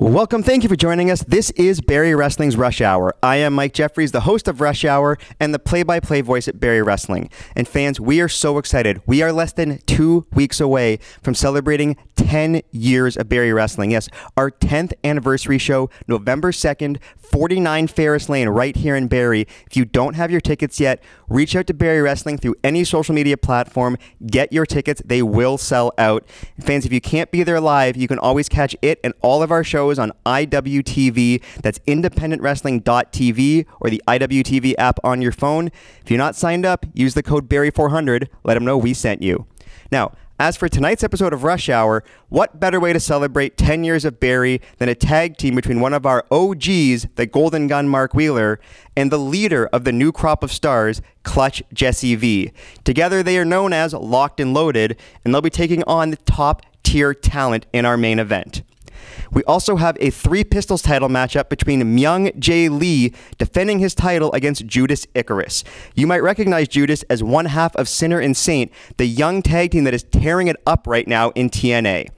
Welcome. Thank you for joining us. This is Barrie Wrestling's Rush Hour. I am Mike Jeffries, the host of Rush Hour and the play-by-play voice at Barrie Wrestling. And fans, we are so excited. We are less than 2 weeks away from celebrating 10 years of Barrie Wrestling. Yes, our 10th anniversary show, November 2nd, 49 Ferris Lane, right here in Barrie. If you don't have your tickets yet, reach out to Barrie Wrestling through any social media platform. Get your tickets. They will sell out. And fans, if you can't be there live, you can always catch it and all of our shows on IWTV. That's independentwrestling.tv or the IWTV app on your phone. If you're not signed up, use the code BARRIE400. Let them know we sent you. Now, as for tonight's episode of Rush Hour, what better way to celebrate 10 years of Barrie than a tag team between one of our OGs, the Golden Gun Mark Wheeler, and the leader of the new crop of stars, Clutch Jesse V. Together they are known as Locked and Loaded, and they'll be taking on the Top Tier Talent in our main event. We also have a Three Pistols title matchup between Myung Jae Lee defending his title against Judas Icarus. You might recognize Judas as one half of Sinner and Saint, the young tag team that is tearing it up right now in TNA.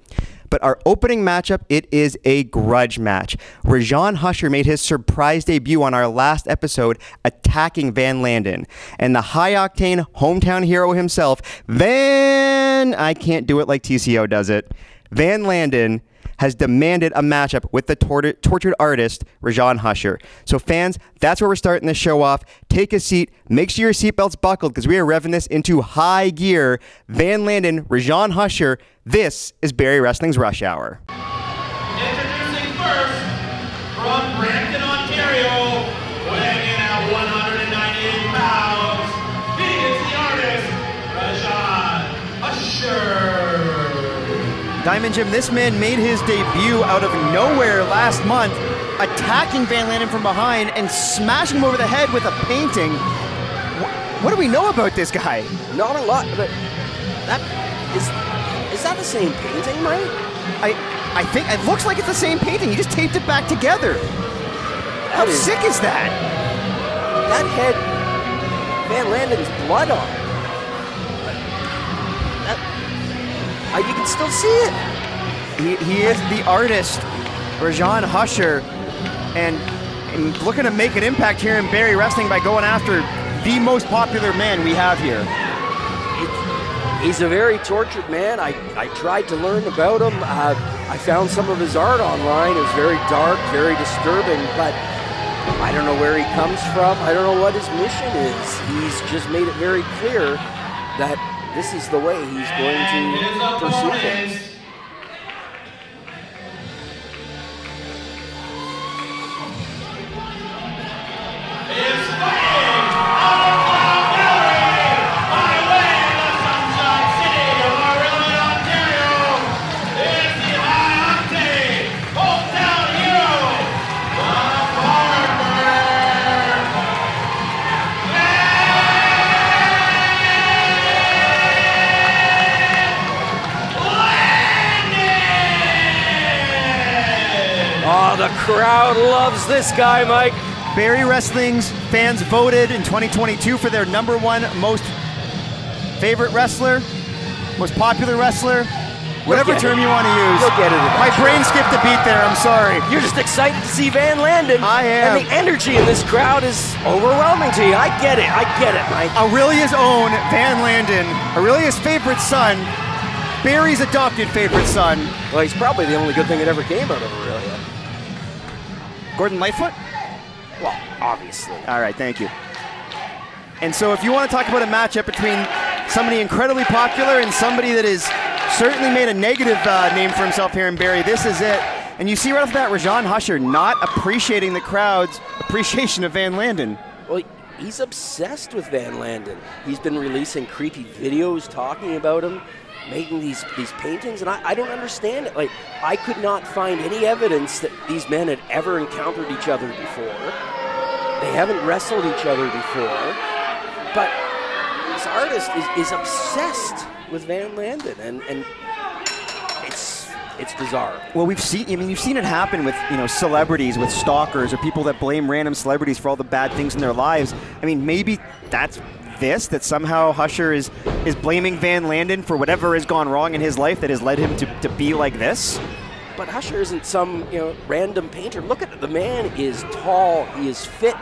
But our opening matchup, it is a grudge match. Rajan Husher made his surprise debut on our last episode, attacking Van Landon. And the high-octane hometown hero himself, I can't do it like TCO does it. Van Landon has demanded a matchup with the tortured artist, Rajan Husher. So fans, that's where we're starting the show off. Take a seat. Make sure your seatbelts buckled because we are revving this into high gear. Van Landon, Rajan Husher, this is Barrie Wrestling's Rush Hour. Introducing first, from Brampton, Ontario, weighing in at 198 pounds, he is the artist, Rajan Husher. Diamond Jim, this man made his debut out of nowhere last month, attacking Van Landon from behind and smashing him over the head with a painting. What do we know about this guy? Not a lot, but that is that the same painting, Mike? I think it looks like it's the same painting. You just taped it back together. How sick is that? That had Van Landon's blood on it. You can still see it. He is the artist, Rajan Husher, and looking to make an impact here in Barrie Wrestling by going after the most popular man we have here. He's a very tortured man. I tried to learn about him. I found some of his art online. It was very dark, very disturbing, but I don't know where he comes from. I don't know what his mission is. He's just made it very clear that this is the way he's going to pursue things. The crowd loves this guy, Mike. Barrie Wrestling's fans voted in 2022 for their #1 most favorite wrestler, most popular wrestler, whatever term you want to use. You'll get it. My brain skipped a beat there, I'm sorry. You're just excited to see Van Landon. I am. And the energy in this crowd is overwhelming to you. I get it, Mike. Aurelia's own Van Landon, Aurelia's favorite son, Barrie's adopted favorite son. Well, he's probably the only good thing that ever came out of Aurelia. Gordon Lightfoot? Well, obviously. All right, thank you. And so if you want to talk about a matchup between somebody incredibly popular and somebody that has certainly made a negative name for himself here in Barrie, this is it. And you see right off that Rajan Husher not appreciating the crowd's appreciation of Van Landon. Well, he's obsessed with Van Landon. He's been releasing creepy videos talking about him, making these paintings, and I don't understand it. Like, I could not find any evidence that these men had ever encountered each other before. They haven't wrestled each other before, but this artist is obsessed with Van Landon, and it's bizarre. Well, we've seen, I mean, you've seen it happen with, you know, celebrities, with stalkers, or people that blame random celebrities for all the bad things in their lives. I mean, maybe that's this, that somehow Husher is blaming Van Landon for whatever has gone wrong in his life that has led him to be like this? But Husher isn't some, random painter. Look at it. The man is tall. He is fit.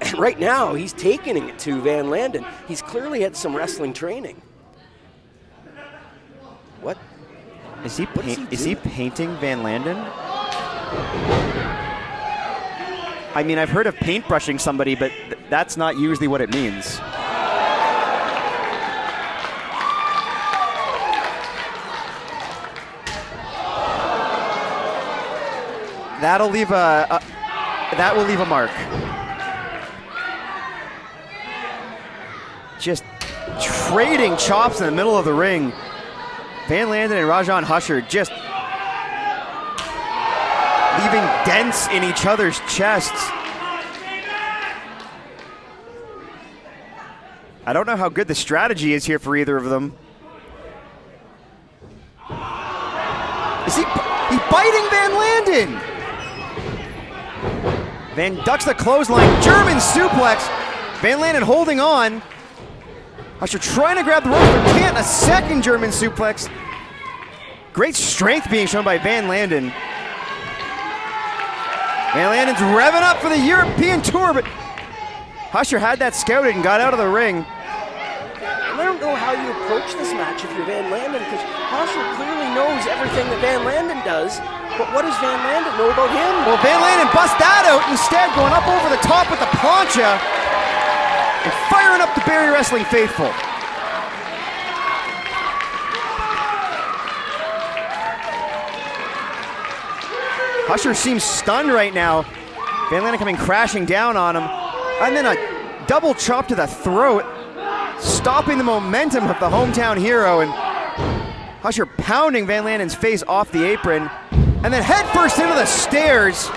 And right now, he's taking it to Van Landon. He's clearly had some wrestling training. What? Is he painting Van Landon? I mean, I've heard of paintbrushing somebody, but that's not usually what it means. That'll leave that will leave a mark. Just trading chops in the middle of the ring. Van Landon and Rajan Husher just leaving dents in each other's chests. I don't know how good the strategy is here for either of them. Is he biting Van Landon? Van ducks the clothesline, German suplex. Van Landon holding on. Husher trying to grab the rope, but can't. A second German suplex. Great strength being shown by Van Landon. Van Landon's revving up for the European tour, but Husher had that scouted and got out of the ring. I don't know how you approach this match if you're Van Landon, because Husher clearly knows everything that Van Landon does, but what does Van Landon know about him? Well, Van Landon busts that out instead, going up over the top with the plancha. And firing up the Barrie Wrestling faithful. Husher seems stunned right now. Van Landon coming crashing down on him. And then a double chop to the throat, stopping the momentum of the hometown hero. And Husher pounding Van Landon's face off the apron. And then headfirst into the stairs.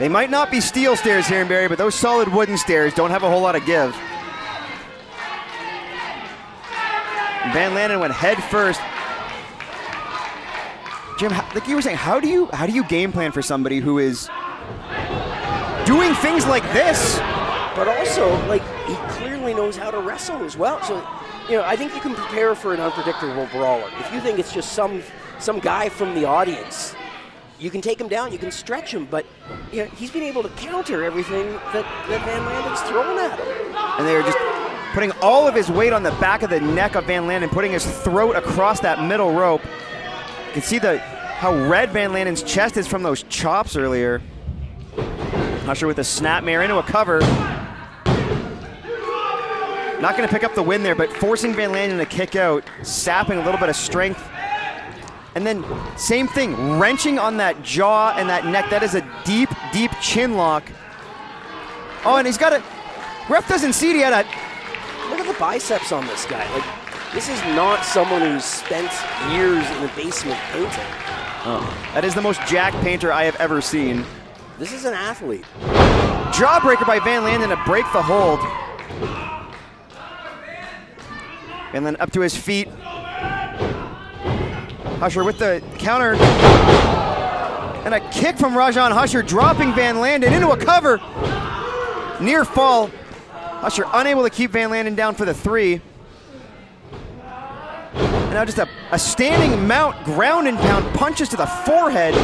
They might not be steel stairs here in Barrie, but those solid wooden stairs don't have a whole lot of give. Van Landon went head first. Jim, like you were saying, how do you game plan for somebody who is doing things like this? But also, he clearly knows how to wrestle as well. So, I think you can prepare for an unpredictable brawler. If you think it's just some guy from the audience, you can take him down, you can stretch him, but he's been able to counter everything that Van Landon's thrown at him. And they are just putting all of his weight on the back of the neck of Van Landon, putting his throat across that middle rope. You can see how red Van Landon's chest is from those chops earlier. Husher with a snapmare into a cover. Not going to pick up the win there, but forcing Van Landon to kick out, sapping a little bit of strength. And then, same thing, wrenching on that jaw and that neck. That is a deep, deep chin lock. Oh, and he's got a... Ref doesn't see it. He had a... Look at the biceps on this guy. This is not someone who's spent years in the basement painting. Oh, that is the most jacked painter I have ever seen. This is an athlete. Jawbreaker by Van Landon to break the hold. And then up to his feet. Husher with the counter, and a kick from Rajan Husher, dropping Van Landon into a cover. Near fall. Husher unable to keep Van Landon down for the three. And now just a standing mount, ground and pound, punches to the forehead.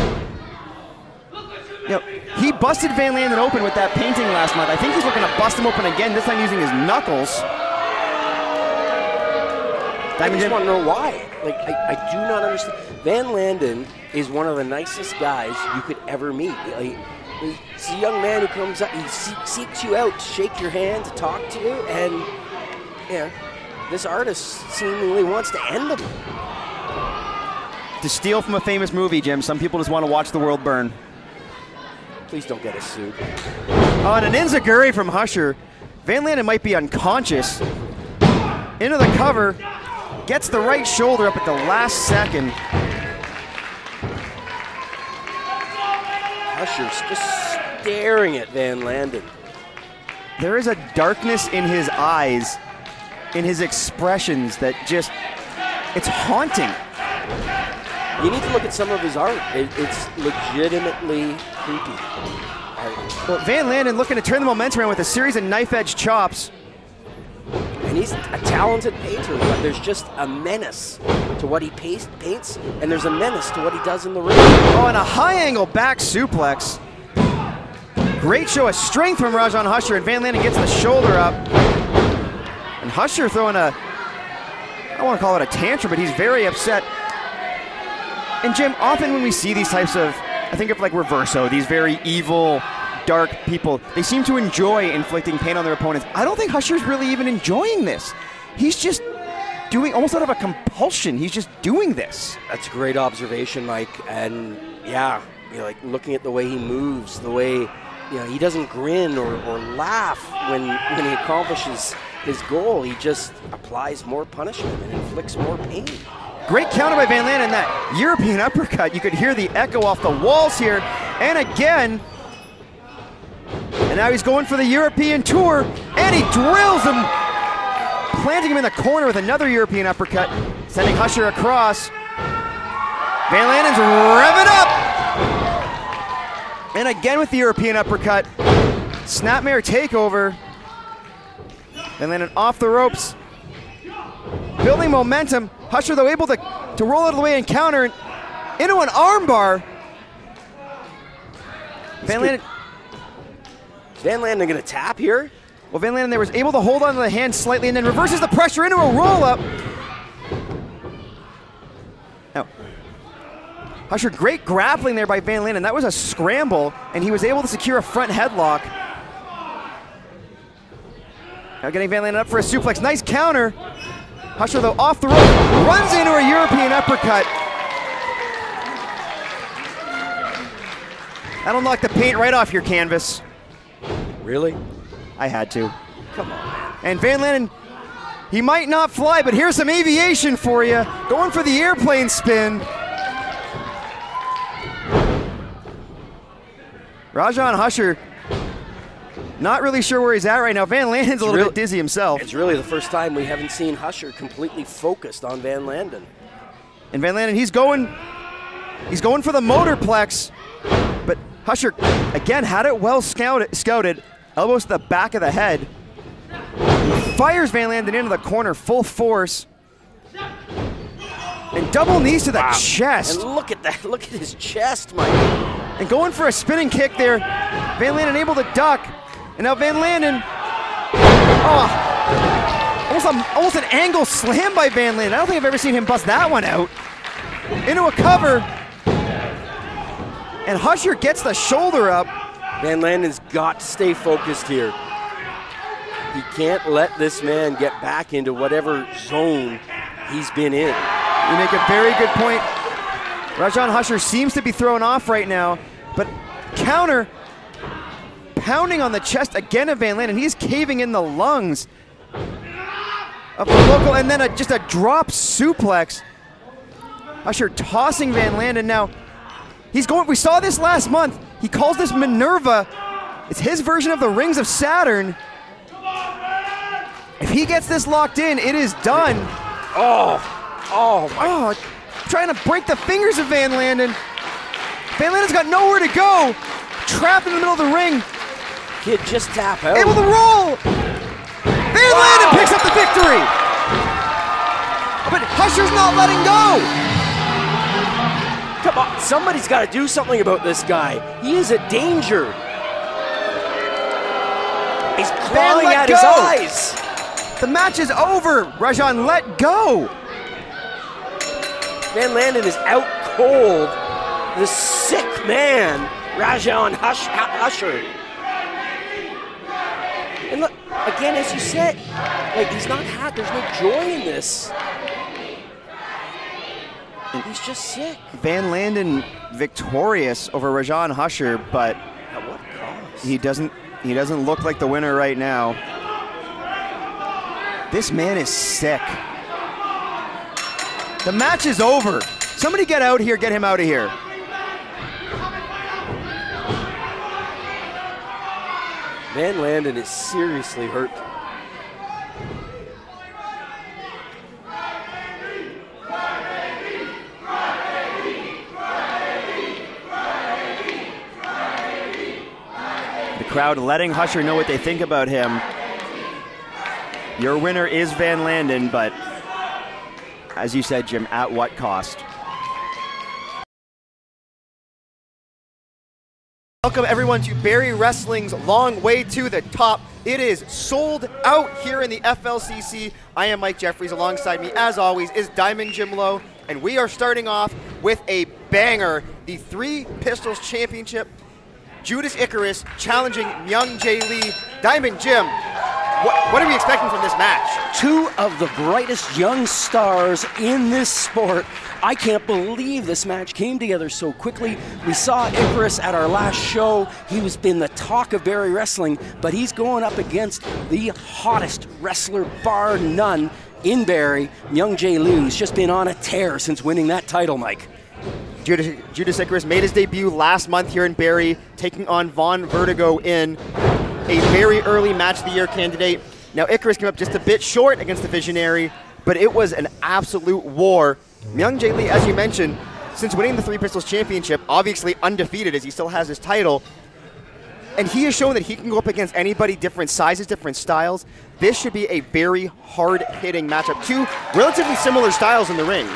He busted Van Landon open with that painting last month. I think he's looking to bust him open again, this time using his knuckles. I just want to know why. I do not understand. Van Landon is one of the nicest guys you could ever meet. He's a young man who comes up, he seeks you out to shake your hand, to talk to you, and this artist seemingly wants to end him. To steal from a famous movie, Jim, some people just want to watch the world burn. Please don't get us sued. Oh, and an enziguri from Husher. Van Landon might be unconscious. Into the cover, gets the right shoulder up at the last second. Husher's just staring at Van Landon. There is a darkness in his eyes, in his expressions that just, it's haunting. You need to look at some of his art. It's legitimately creepy. Well, Van Landon looking to turn the momentum around with a series of knife-edge chops. and he's a talented painter, but there's just a menace to what he paints, and there's a menace to what he does in the ring. Oh, and a high-angle back suplex. Great show of strength from Rajan Husher, and Van Landon gets the shoulder up. And Husher throwing a, I don't want to call it a tantrum, but he's very upset. And Jim, often when we see these types of, I think of like Reverso, these very evil, dark people, they seem to enjoy inflicting pain on their opponents. I don't think Husher's really even enjoying this. He's just doing, almost out of a compulsion, he's just doing this. That's a great observation, Mike. And yeah, you're like looking at the way he moves, the way, you know, he doesn't grin or laugh when he accomplishes his goal. He just applies more punishment and inflicts more pain. Great counter by Van Landon, that European uppercut. You could hear the echo off the walls here. And again, and now he's going for the European tour, and he drills him, planting him in the corner with another European uppercut, sending Husher across. Van Landon's revving up. And again with the European uppercut, snapmare takeover. Van Landon off the ropes, building momentum. Husher, though, able to roll out of the way and counter into an armbar. Van Landon. Is Van Landon going to tap here? Well, Van Landon there was able to hold on to the hand slightly and then reverses the pressure into a roll-up. Oh. Husher, great grappling there by Van Landon. That was a scramble, and he was able to secure a front headlock. Now getting Van Landon up for a suplex. Nice counter. Husher, though, off the rope, runs into a European uppercut. That'll knock the paint right off your canvas. Really? I had to. Come on, man. And Van Landon, he might not fly, but here's some aviation for you. Going for the airplane spin. Rajan Husher, not really sure where he's at right now. Van Landon's a little bit dizzy himself. It's really the first time we haven't seen Husher completely focused on Van Landon. And Van Landon, he's going for the motorplex, but Husher, again, had it well scouted. Elbows to the back of the head. Fires Van Landon into the corner, full force. And double knees to the chest. And look at that, look at his chest, Mike. And going for a spinning kick there. Van Landon able to duck. And now Van Landon, oh, almost an angle slam by Van Landon. I don't think I've ever seen him bust that one out. Into a cover, and Husher gets the shoulder up. Van Landon's got to stay focused here. He can't let this man get back into whatever zone he's been in. You make a very good point. Rajan Husher seems to be thrown off right now, but counter, pounding on the chest again of Van Landon. He's caving in the lungs of the local, and then just a drop suplex. Husher tossing Van Landon now. He's going, we saw this last month. He calls this Minerva. It's his version of the Rings of Saturn. If he gets this locked in, it is done. Oh, trying to break the fingers of Van Landon. Van Landon's got nowhere to go. Trapped in the middle of the ring. Kid, just tap out. Able to roll! Van Landon picks up the victory! But Husher's not letting go! Come on, somebody's got to do something about this guy. He is a danger. He's clawing at his eyes. The match is over. Rajan, let go! Van Landon is out cold. The sick man, Rajan Husher. And look, again, as you said, like, he's not happy. There's no joy in this. And he's just sick. Van Landon victorious over Rajan Husher, but at what cost? He doesn't look like the winner right now. This man is sick. The match is over. Somebody get out here, get him out of here. Van Landon is seriously hurt. The crowd letting Husher know what they think about him. Your winner is Van Landon, but as you said, Jim, at what cost? Welcome everyone to Barrie Wrestling's Long Way to the Top. It is sold out here in the FLCC. I am Mike Jeffries. Alongside me, as always, is Diamond Jim Lowe, and we are starting off with a banger, the Three Pistols Championship. Judas Icarus challenging Myung Jae Lee. Diamond Jim, what are we expecting from this match? Two of the brightest young stars in this sport. I can't believe this match came together so quickly. We saw Icarus at our last show. He was been the talk of Barrie Wrestling, but he's going up against the hottest wrestler, bar none, in Barrie, Myung Jae Lee, who's just been on a tear since winning that title, Mike. Judas Icarus made his debut last month here in Barrie, taking on Von Vertigo in a very early match of the year candidate. Now Icarus came up just a bit short against the Visionary, but it was an absolute war. Myung Jae Lee, as you mentioned, since winning the Three Pistols Championship, obviously undefeated as he still has his title, and he has shown that he can go up against anybody, different sizes, different styles. This should be a very hard-hitting matchup. Two relatively similar styles in the ring.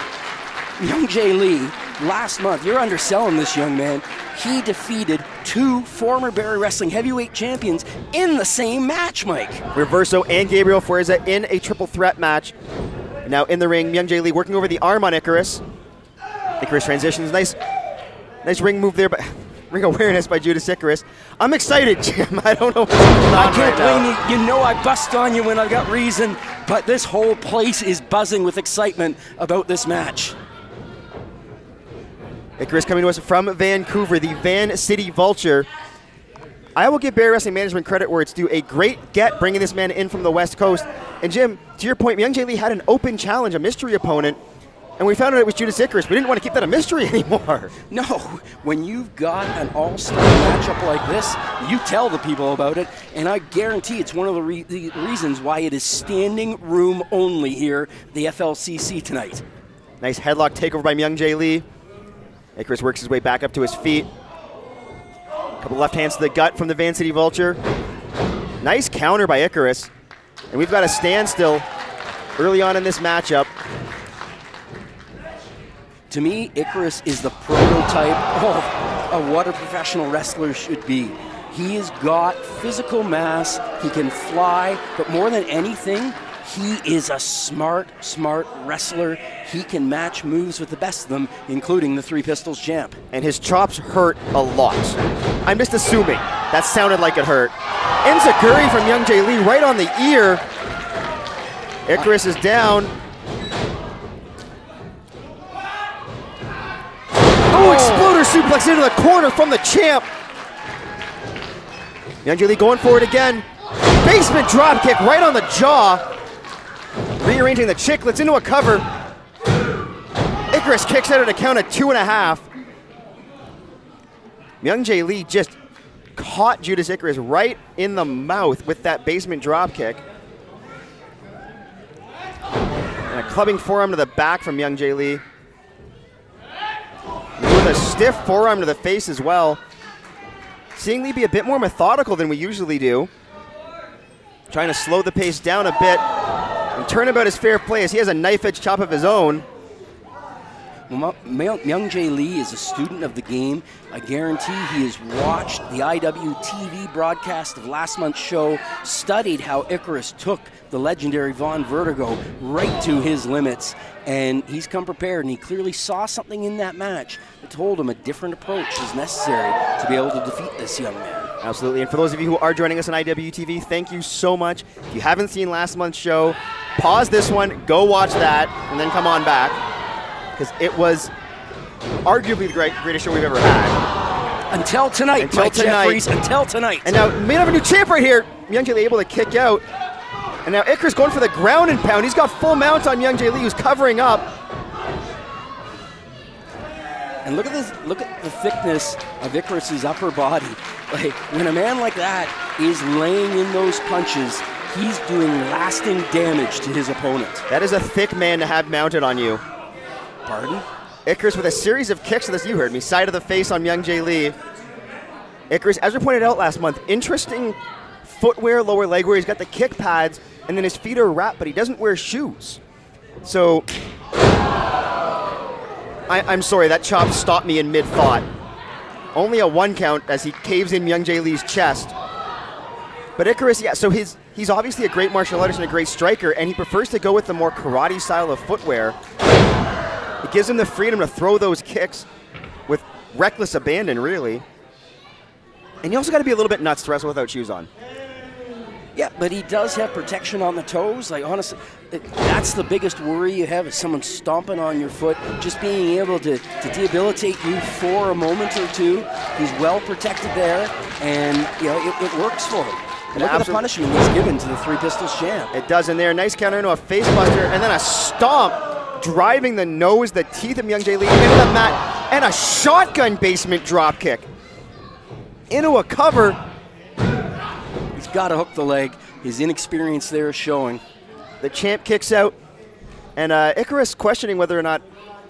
Myung Jae Lee, last month, you're underselling this young man. He defeated two former Barrie Wrestling heavyweight champions in the same match, Mike. Reverso and Gabriel Fuerza in a triple threat match. Now in the ring, Myung Jae Lee working over the arm on Icarus. Icarus transitions, nice ring move there, but ring awareness by Judas Icarus. I'm excited, Jim. I don't know what's going on right now. I can't blame you. You know I bust on you when I've got reason, but this whole place is buzzing with excitement about this match. Icarus coming to us from Vancouver, the Van City Vulture. I will give Barrie Wrestling Management credit where it's due. A great get bringing this man in from the West Coast. And Jim, to your point, Myung Jae Lee had an open challenge, a mystery opponent, and we found out it was Judas Icarus. We didn't want to keep that a mystery anymore. No, when you've got an all-star matchup like this, you tell the people about it, and I guarantee it's one of the reasons why it is standing room only here, the FLCC tonight. Nice headlock takeover by Myung Jae Lee. Icarus works his way back up to his feet. A couple left hands to the gut from the Van City Vulture. Nice counter by Icarus. And we've got a standstill early on in this matchup. To me, Icarus is the prototype of what a professional wrestler should be. He has got physical mass, he can fly, but more than anything, he is a smart wrestler. He can match moves with the best of them, including the Three Pistols champ. And his chops hurt a lot. I'm just assuming. That sounded like it hurt. Inzaguri from Myung Jae Lee right on the ear. Icarus is down. Oh, exploder suplex into the corner from the champ. Myung Jae Lee going forward again. Basement dropkick right on the jaw. Rearranging the chicklets into a cover. Icarus kicks out at a count of 2.5. Myung Jae Lee just caught Judas Icarus right in the mouth with that basement dropkick. And a clubbing forearm to the back from Myung Jae Lee. With a stiff forearm to the face as well. Seeing Lee be a bit more methodical than we usually do. Trying to slow the pace down a bit. And turnabout is fair play as he has a knife-edge chop of his own. Well, Myung Jae Lee is a student of the game. I guarantee he has watched the IWTV broadcast of last month's show, studied how Icarus took the legendary Von Vertigo right to his limits, and he's come prepared, and he clearly saw something in that match that told him a different approach is necessary to be able to defeat this young man. Absolutely, and for those of you who are joining us on IWTV, thank you so much. If you haven't seen last month's show, pause this one, go watch that, and then come on back, because it was arguably the greatest show we've ever had. Until tonight, Until tonight. And now, may have a new champ right here. Myung Jae Lee able to kick out. And now Icarus going for the ground and pound. He's got full mount on Myung Jae Lee, who's covering up. And look at this, look at the thickness of Icarus's upper body. Like, when a man like that is laying in those punches, he's doing lasting damage to his opponent. That is a thick man to have mounted on you. Pardon? Icarus with a series of kicks to this, you heard me, side of the face on Myung Jae Lee. Icarus, as we pointed out last month, interesting footwear, lower leg wear. He's got the kick pads, and then his feet are wrapped, but he doesn't wear shoes. So, I'm sorry, that chop stopped me in mid-thought. Only a one count as he caves in Myung Jae Lee's chest. But Icarus, yeah, so he's obviously a great martial artist and a great striker, and he prefers to go with the more karate style of footwear. It gives him the freedom to throw those kicks with reckless abandon, really. And you also got to be a little bit nuts to wrestle without shoes on. Yeah, but he does have protection on the toes. Like, honestly, that's the biggest worry you have is someone stomping on your foot. Just being able to debilitate you for a moment or two. He's well protected there, and, you know, it works for him. And look at the punishment he's given to the Three Pistols champ. It does in there. Nice counter into a face buster, and then a stomp, driving the nose, the teeth of Myung Jae Lee into the mat, and a shotgun basement drop kick into a cover. He's got to hook the leg. His inexperience there is showing. The champ kicks out, and Icarus questioning whether or not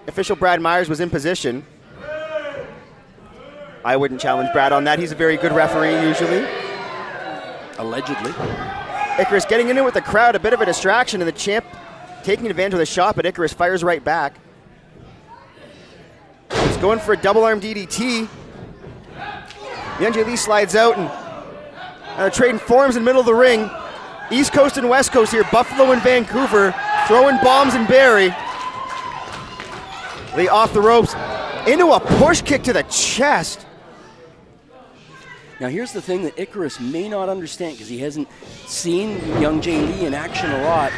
official Brad Myers was in position. I wouldn't challenge Brad on that. He's a very good referee usually. Allegedly. Icarus getting in it with the crowd, a bit of a distraction, and the champ taking advantage of the shot, but Icarus fires right back. He's going for a double arm DDT. Myung Jae Lee slides out, and trading forms in the middle of the ring. East Coast and West Coast here, Buffalo and Vancouver, throwing bombs in Barrie. Lee off the ropes, into a push kick to the chest. Now here's the thing that Icarus may not understand because he hasn't seen Myung Jae Lee in action a lot.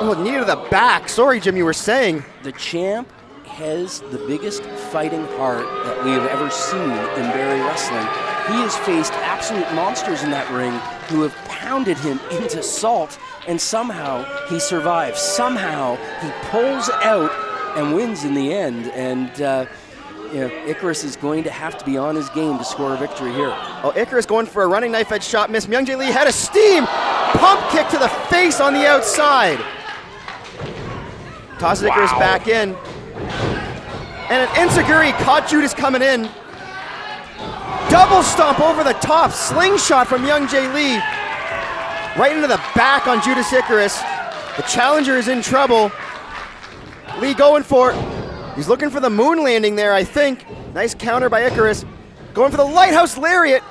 Oh, knee to the back. Sorry, Jim, you were saying. The champ has the biggest fighting heart that we have ever seen in Barrie Wrestling. He has faced absolute monsters in that ring who have pounded him into salt, and somehow he survives. Somehow he pulls out and wins in the end, and you know, Icarus is going to have to be on his game to score a victory here. Oh, Icarus going for a running knife edge shot, miss. Myung Jae Lee had a steam pump kick to the face on the outside. Tosses Icarus back in. And an enziguri caught Judas coming in. Double stomp over the top, slingshot from Myung Jae Lee. Right into the back on Judas Icarus. The challenger is in trouble. Lee going for it. He's looking for the moon landing there, I think. Nice counter by Icarus. Going for the lighthouse lariat.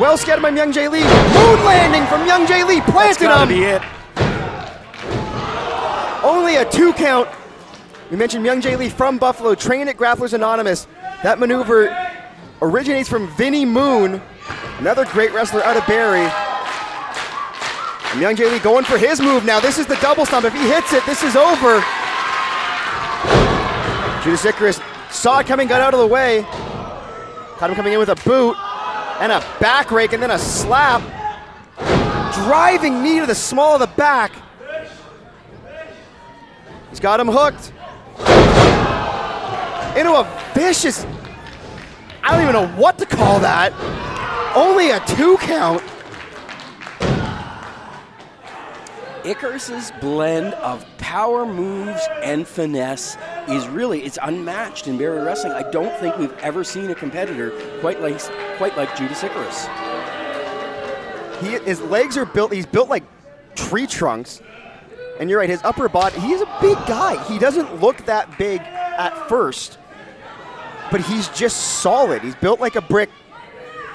Well scattered by Myung Jae Lee. Moon landing from Myung Jae Lee, planted him. Be it. Only a two count. We mentioned Myung Jae Lee from Buffalo, trained at Grapplers Anonymous. That maneuver originates from Vinnie Moon, another great wrestler out of Barrie. And Myung Jae Lee going for his move now. This is the double stomp. If he hits it, this is over. Judas Icarus saw it coming, got out of the way. Caught him coming in with a boot and a back rake and then a slap. Driving knee to the small of the back. He's got him hooked. Into a vicious... I don't even know what to call that. Only a two count. Icarus's blend of power moves and finesse is really, it's unmatched in Barrie Wrestling. I don't think we've ever seen a competitor quite like Judas Icarus. His legs are built, he's built like tree trunks. And you're right, his upper body, he's a big guy. He doesn't look that big at first. But he's just solid. He's built like a brick,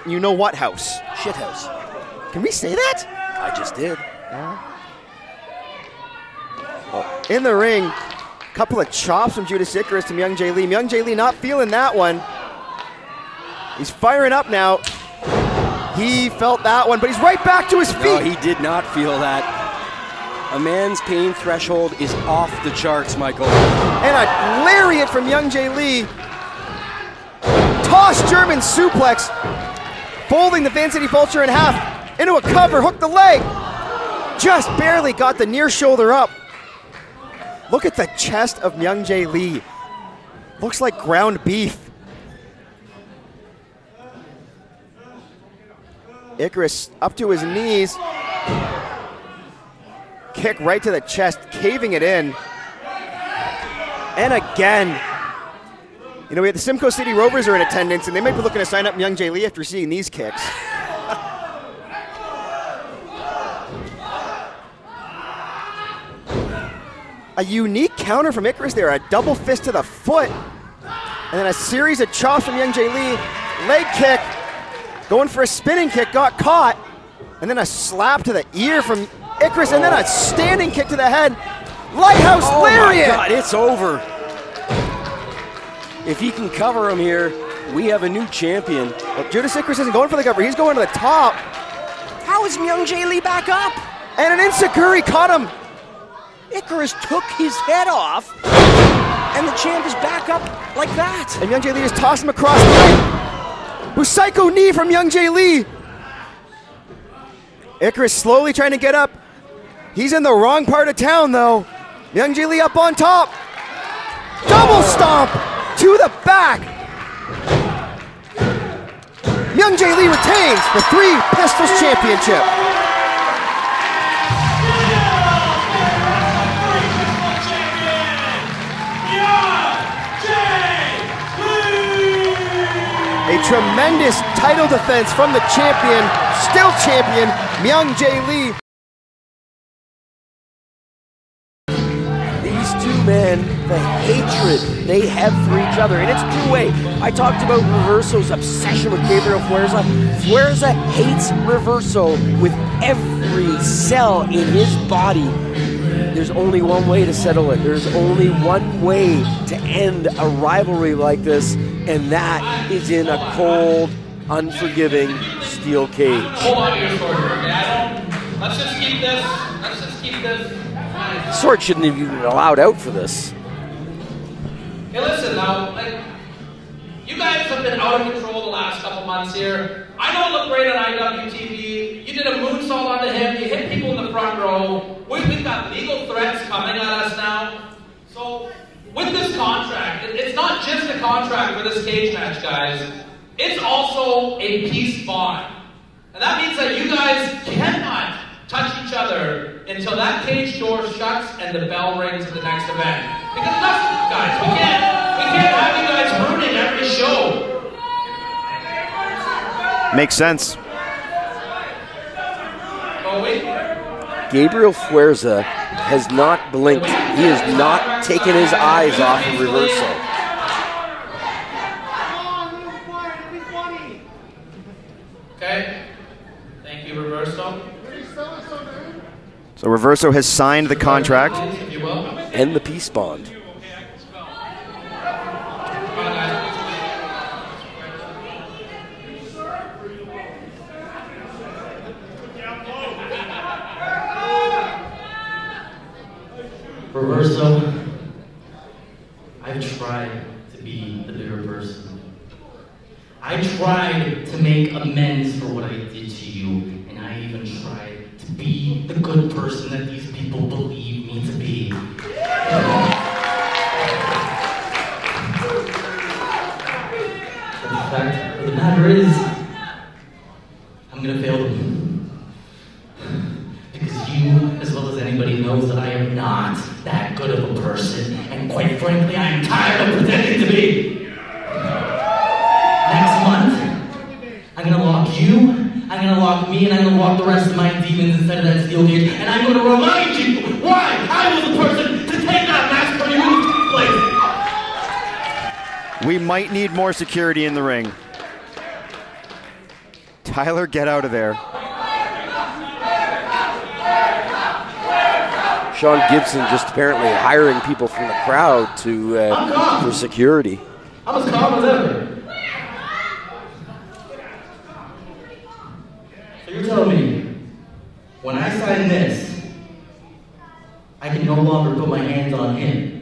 you know what house? Shit house. Can we say that? I just did. Well, in the ring, a couple of chops from Judas Icarus to Myung Jae Lee. Myung Jae Lee not feeling that one. He's firing up now. He felt that one, but he's right back to his feet. No, he did not feel that. A man's pain threshold is off the charts, Michael. And a lariat from Myung Jae Lee. Toss German suplex, folding the Van City Vulture in half, into a cover, hooked the leg. Just barely got the near shoulder up. Look at the chest of Myung Jae Lee. Looks like ground beef. Icarus up to his knees. Kick right to the chest, caving it in. And again. You know, we had the Simcoe City Rovers are in attendance, and they might be looking to sign up Myung Jae Lee after seeing these kicks. A unique counter from Icarus there, a double fist to the foot, and then a series of chops from Myung Jae Lee, leg kick, going for a spinning kick, got caught, and then a slap to the ear from Icarus, and then a standing kick to the head. Lighthouse Lariat! Oh my God, it's over. If he can cover him here, we have a new champion. Well, Judas Icarus isn't going for the cover, he's going to the top. How is Myung Jae Lee back up? And an Insekuri caught him. Icarus took his head off, and the champ is back up like that. And Myung Jae Lee just tossed him across the ring. Busaiko knee from Myung Jae Lee. Icarus slowly trying to get up. He's in the wrong part of town, though. Myung Jae Lee up on top. Double stomp to the back. Myung Jae Lee retains the 3 Pistols Championship. A tremendous title defense from the champion, still champion, Myung Jae Lee. These two men, the hatred they have for each other, and it's two-way. I talked about Reverso's obsession with Gabriel Fuerza. Fuerza hates Reverso with every cell in his body. There's only one way to settle it. There's only one way to end a rivalry like this, and that is in a cold, unforgiving steel cage. Hold on to your sword, Adam. Let's just keep this. Let's just keep this. Sword shouldn't have even allowed out for this. Hey, listen, though. Like, you guys have been out of control the last couple months here. I don't look great on IWTV. You did a moonsault onto him. You hit people in the front row. We've got legal threats coming at us now. So, with this contract, it's not just a contract for this cage match, guys. It's also a peace bond. And that means that you guys cannot touch each other until that cage door shuts and the bell rings for the next event. Because that's it, guys. We can't have you guys ruining every show. Makes sense. Oh, wait. Gabriel Fuerza has not blinked. He has not taken his eyes off of Reverso. Okay. Thank you, Reverso. So Reverso has signed the contract and the peace bond. Reverso, I've tried to be the bigger person. I tried to make amends for what I did to you, and I even tried to be the good person that these people believe me to be. But the fact of the matter is, I'm gonna fail them. Because you, as well as anybody, knows that I am not that good of a person, and quite frankly, I'm tired of pretending to be. Next month, I'm gonna lock you, I'm gonna lock me, and I'm gonna lock the rest of my demons inside of that steel cage, and I'm gonna remind you why I was the person to take that mask from you in the first place. We might need more security in the ring. Tyler, get out of there. Sean Gibson just apparently hiring people from the crowd to for security. I'm as calm as ever. So you're telling me, when I sign this, I can no longer put my hands on him?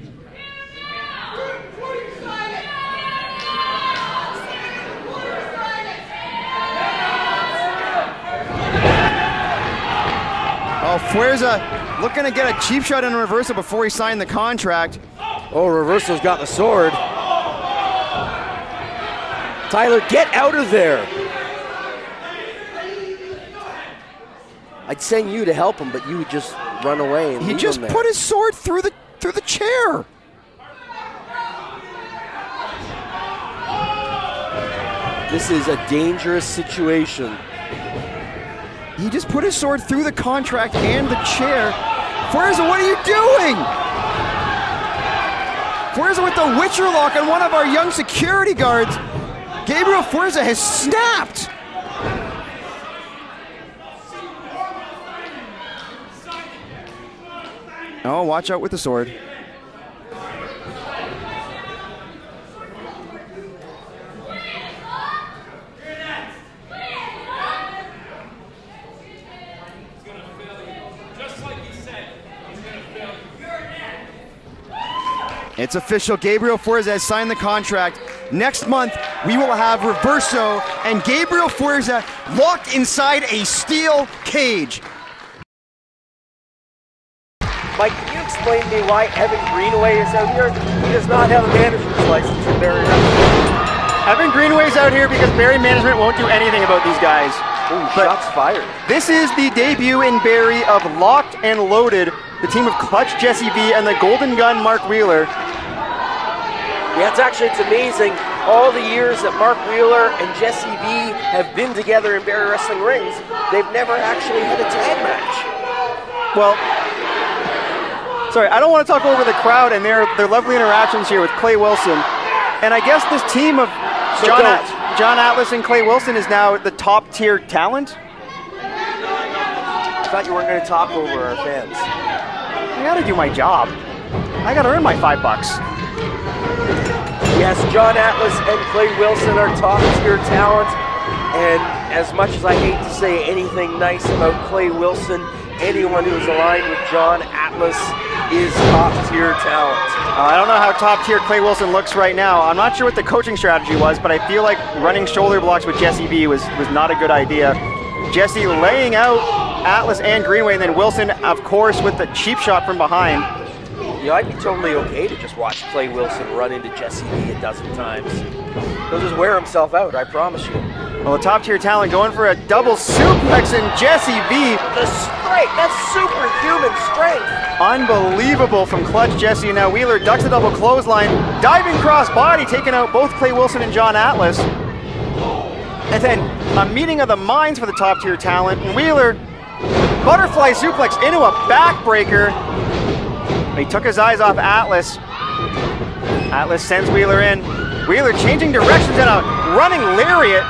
Oh, Fuerza looking to get a cheap shot in Reverso before he signed the contract. Oh, Reverso's got the sword. Tyler, get out of there. I'd send you to help him, but you would just run away. And he just put his sword through the chair. This is a dangerous situation. He just put his sword through the contract and the chair. Fuerza, what are you doing? Fuerza with the Witcher Lock on one of our young security guards. Gabriel Fuerza has snapped. Oh, watch out with the sword. It's official, Gabriel Fuerza has signed the contract. Next month, we will have Reverso and Gabriel Fuerza locked inside a steel cage. Mike, can you explain to me why Evan Greenaway is out here? He does not have a manager's license in Barrie Wrestling. Evan Greenaway is out here because Barrie Management won't do anything about these guys. Ooh, shots fired. This is the debut in Barrie of Locked and Loaded, the team of Clutch Jesse V and the Golden Gun Mark Wheeler. Yeah, it's amazing all the years that Mark Wheeler and Jesse V have been together in Barrie Wrestling rings, they've never actually had a tag match. Well, sorry, I don't want to talk over the crowd and their lovely interactions here with Clay Wilson. And I guess this team of John Atlas and Clay Wilson is now the top tier talent. I thought you weren't going to talk over our fans. I got to do my job. I got to earn my $5. Yes, John Atlas and Clay Wilson are top-tier talent, and as much as I hate to say anything nice about Clay Wilson, anyone who is aligned with John Atlas is top-tier talent. I don't know how top-tier Clay Wilson looks right now. I'm not sure what the coaching strategy was, but I feel like running shoulder blocks with Jesse V was not a good idea. Jesse laying out Atlas and Greenaway, and then Wilson, of course, with the cheap shot from behind. Yeah, I'd be totally okay to just watch Clay Wilson run into Jesse V a dozen times. He'll just wear himself out, I promise you. Well, the top-tier talent going for a double suplex, and Jesse V. The strength, that's superhuman strength. Unbelievable from Clutch Jesse. Now Wheeler ducks a double clothesline, diving cross-body, taking out both Clay Wilson and John Atlas. And then a meeting of the minds for the top-tier talent, and Wheeler butterfly suplex into a backbreaker. He took his eyes off Atlas. Atlas sends Wheeler in. Wheeler changing directions and a running lariat.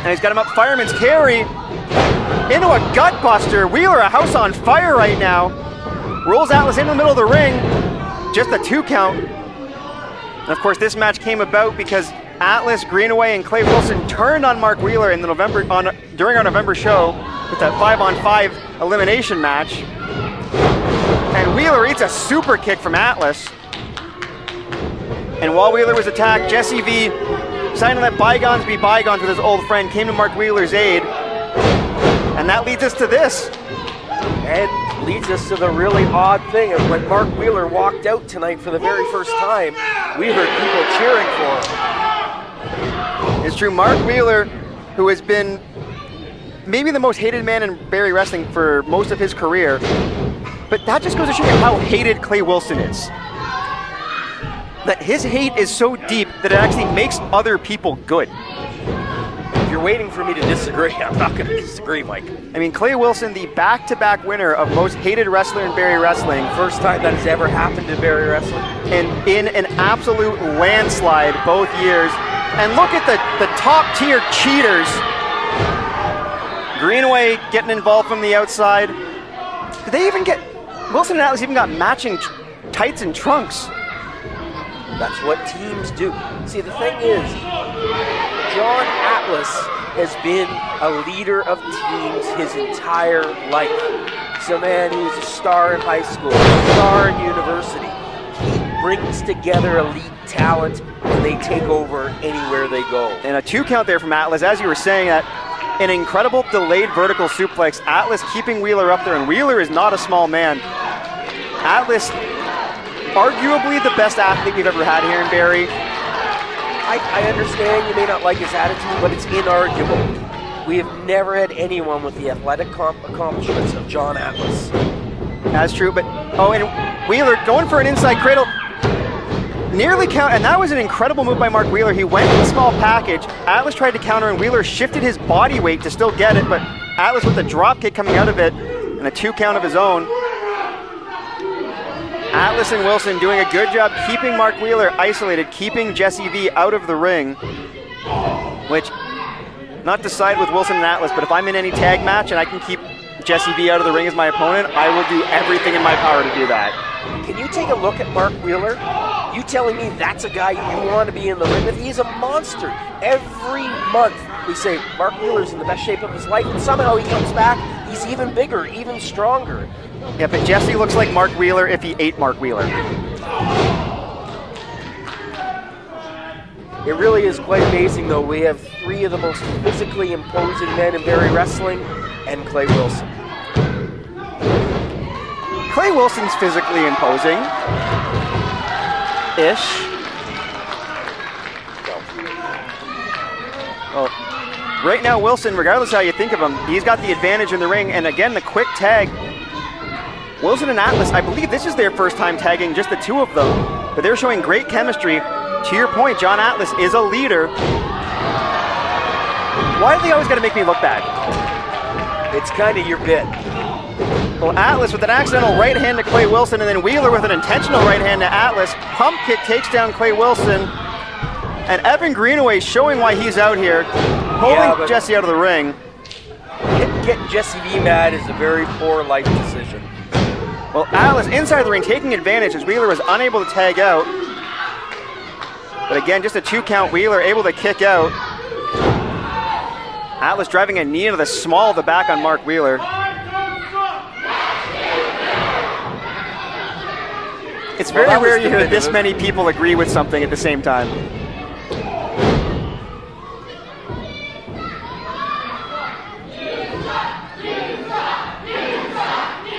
And he's got him up fireman's carry into a gut buster. Wheeler, a house on fire right now. Rolls Atlas into the middle of the ring. Just a 2 count. And of course, this match came about because Atlas, Greenaway, and Clay Wilson turned on Mark Wheeler in the during our November show with that 5-on-5 elimination match. And Wheeler eats a super kick from Atlas. And while Wheeler was attacked, Jesse V, deciding to let bygones be bygones with his old friend, came to Mark Wheeler's aid. And that leads us to this. And leads us to the really odd thing of when Mark Wheeler walked out tonight for the very first time, we heard people cheering for him. It's true, Mark Wheeler, who has been maybe the most hated man in Barrie Wrestling for most of his career, but that just goes to show you how hated Clay Wilson is. That his hate is so deep that it actually makes other people good. If you're waiting for me to disagree, I'm not going to disagree, Mike. I mean, Clay Wilson, the back-to-back winner of most hated wrestler in Barrie Wrestling. First time that has ever happened in Barrie Wrestling. And in an absolute landslide both years. And look at the top-tier cheaters. Greenaway getting involved from the outside. Did they even get, Wilson and Atlas even got matching tights and trunks. That's what teams do. See, the thing is, John Atlas has been a leader of teams his entire life. He's a man who was a star in high school, a star in university. He brings together elite talent and they take over anywhere they go. And a 2 count there from Atlas, as you were saying that. An incredible delayed vertical suplex. Atlas keeping Wheeler up there, and Wheeler is not a small man. Atlas, arguably the best athlete we've ever had here in Barrie. I understand you may not like his attitude, but it's inarguable. We have never had anyone with the athletic accomplishments of John Atlas. That's true, but, oh, and Wheeler going for an inside cradle. Nearly count, and that was an incredible move by Mark Wheeler. He went in the small package. Atlas tried to counter, and Wheeler shifted his body weight to still get it, but Atlas with the drop kick coming out of it, and a 2 count of his own. Atlas and Wilson doing a good job keeping Mark Wheeler isolated, keeping Jesse V out of the ring, which, not to side with Wilson and Atlas, but if I'm in any tag match and I can keep Jesse V out of the ring as my opponent, I will do everything in my power to do that. Can you take a look at Mark Wheeler? You telling me that's a guy you want to be in the ring with? He's a monster. Every month we say Mark Wheeler's in the best shape of his life, and somehow he comes back, he's even bigger, even stronger. Yeah, but Jesse looks like Mark Wheeler if he ate Mark Wheeler. It really is quite amazing, though. We have three of the most physically imposing men in Barrie Wrestling, and Clay Wilson. Clay Wilson's physically imposing-ish. Well, right now, Wilson, regardless how you think of him, he's got the advantage in the ring, and again, the quick tag. Wilson and Atlas, I believe this is their first time tagging, just the two of them, but they're showing great chemistry. To your point, John Atlas is a leader. Why do they always got to make me look bad? It's kind of your bit. Well, Atlas with an accidental right hand to Clay Wilson, and then Wheeler with an intentional right hand to Atlas. Pump kick takes down Clay Wilson, and Evan Greenaway showing why he's out here, holding Jesse out of the ring. Getting Jesse V mad is a very poor life decision. Well, Atlas inside the ring taking advantage as Wheeler was unable to tag out. But again, just a two count, Wheeler able to kick out. Atlas driving a knee into the small of the back on Mark Wheeler. It's very rare you hear this many people agree with something at the same time.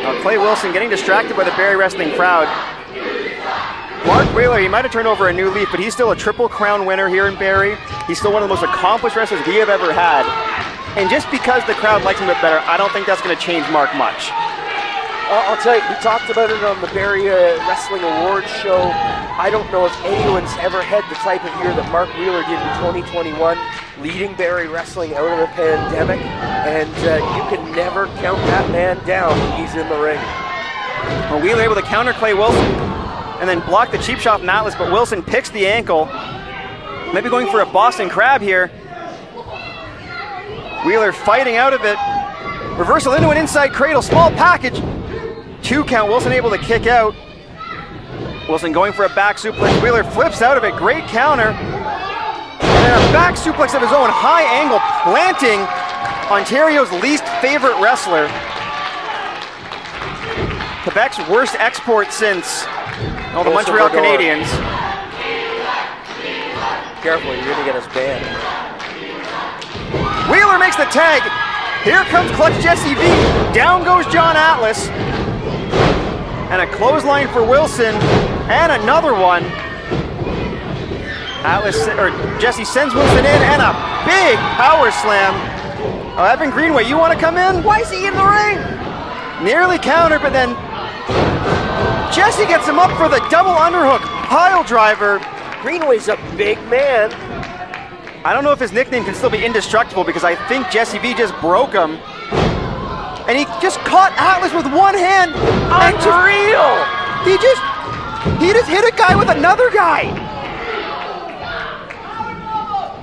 Now Clay Wilson getting distracted by the Barrie Wrestling crowd. Mark Wheeler, he might have turned over a new leaf, but he's still a Triple Crown winner here in Barrie. He's still one of the most accomplished wrestlers we have ever had. And just because the crowd likes him a bit better, I don't think that's going to change Mark much. I'll tell you, we talked about it on the Barrie Wrestling Awards show. I don't know if anyone's ever had the type of year that Mark Wheeler did in 2021, leading Barrie Wrestling out of the pandemic. And you can never count that man down when he's in the ring. Well, Wheeler able to counter Clay Wilson, and then block the cheap shot from Atlas, but Wilson picks the ankle. Maybe going for a Boston Crab here. Wheeler fighting out of it. Reversal into an inside cradle, small package. Two count, Wilson able to kick out. Wilson going for a back suplex. Wheeler flips out of it, great counter. And then a back suplex of his own, high angle, planting Ontario's least favorite wrestler. Quebec's worst export since... Oh, the Montreal Canadiens. Careful, you're going to get us banned. Wheeler makes the tag. Here comes Clutch Jesse V. Down goes John Atlas. And a clothesline for Wilson. And another one. Jesse sends Wilson in, and a big power slam. Oh, Evan Greenaway, you want to come in? Why is he in the ring? Nearly countered, but then... Jesse gets him up for the double underhook pile driver. Greenaway's a big man. I don't know if his nickname can still be Indestructible, because I think Jesse V just broke him. And he just caught Atlas with one hand. Unreal! He just hit a guy with another guy.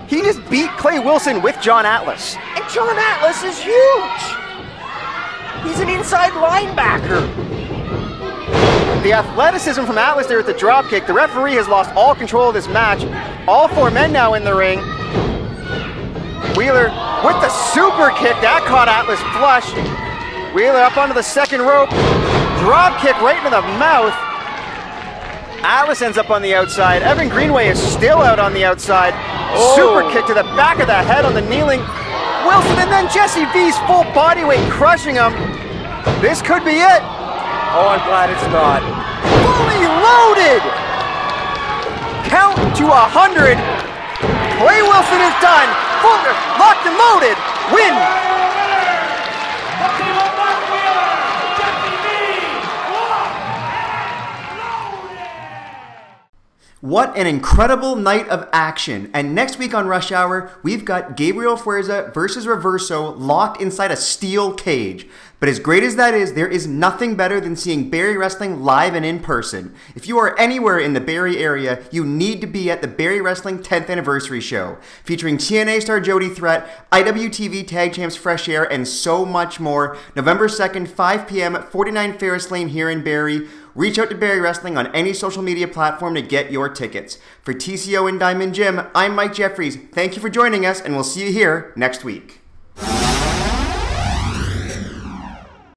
He just beat Clay Wilson with John Atlas. And John Atlas is huge. He's an inside linebacker. The athleticism from Atlas there with the dropkick. The referee has lost all control of this match. All four men now in the ring. Wheeler with the super kick. That caught Atlas flush. Wheeler up onto the second rope. Dropkick right into the mouth. Atlas ends up on the outside. Evan Greenaway is still out on the outside. Oh. Super kick to the back of the head on the kneeling Wilson, and then Jesse V's full body weight crushing him. This could be it. Oh, I'm glad it's not. Fully loaded! Count to 100. Clay Wilson is done. Fulton, Locked and Loaded. Win. What an incredible night of action. And next week on Rush Hour, we've got Gabriel Fuerza versus Reverso locked inside a steel cage. But as great as that is, there is nothing better than seeing Barrie Wrestling live and in person. If you are anywhere in the Barrie area, you need to be at the Barrie Wrestling 10th Anniversary Show, featuring TNA star Jody Threat, IWTV Tag Champs Fresh Air, and so much more. November 2nd, 5 p.m. at 49 Ferris Lane here in Barrie. Reach out to Barrie Wrestling on any social media platform to get your tickets. For TCO and Diamond Jim, I'm Mike Jeffries. Thank you for joining us, and we'll see you here next week.